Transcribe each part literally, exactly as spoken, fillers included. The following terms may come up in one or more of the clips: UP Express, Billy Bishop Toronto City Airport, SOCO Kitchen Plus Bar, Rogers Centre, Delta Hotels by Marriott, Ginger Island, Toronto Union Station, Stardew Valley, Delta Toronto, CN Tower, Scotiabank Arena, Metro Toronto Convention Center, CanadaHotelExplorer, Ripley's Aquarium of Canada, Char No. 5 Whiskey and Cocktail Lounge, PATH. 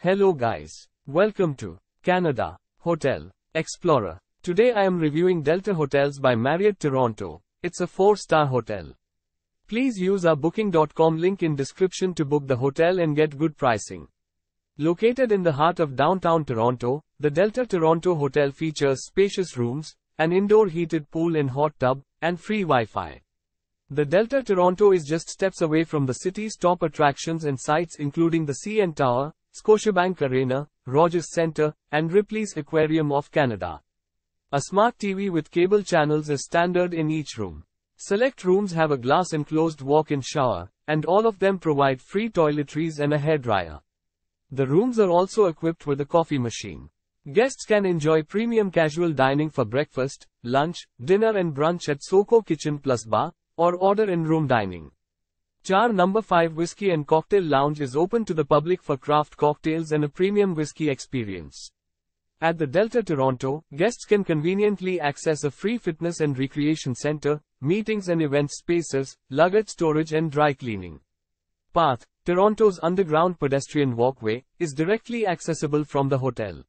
Hello guys, welcome to Canada Hotel Explorer. Today I am reviewing Delta Hotels by Marriott Toronto. It's a four-star hotel. Please use our booking dot com link in description to book the hotel and get good pricing. Located in the heart of downtown Toronto, the Delta Toronto Hotel features spacious rooms, an indoor heated pool and hot tub, and free Wi-Fi. The Delta Toronto is just steps away from the city's top attractions and sites including the C N Tower, Scotiabank Arena, Rogers Centre, and Ripley's Aquarium of Canada. A smart T V with cable channels is standard in each room. Select rooms have a glass enclosed walk-in shower, and all of them provide free toiletries and a hairdryer. The rooms are also equipped with a coffee machine. Guests can enjoy premium casual dining for breakfast, lunch, dinner and brunch at SOCO Kitchen Plus Bar, or order in-room dining. Char number five Whiskey and Cocktail Lounge is open to the public for craft cocktails and a premium whiskey experience. At the Delta Toronto, guests can conveniently access a free fitness and recreation center, meetings and event spaces, luggage storage and dry cleaning. PATH, Toronto's underground pedestrian walkway, is directly accessible from the hotel.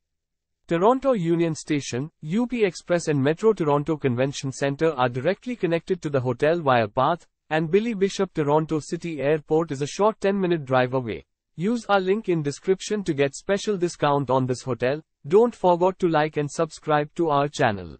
Toronto Union Station, U P Express and Metro Toronto Convention Center are directly connected to the hotel via PATH, and Billy Bishop Toronto City Airport is a short ten minute drive away. Use our link in description to get special discount on this hotel. Don't forget to like and subscribe to our channel.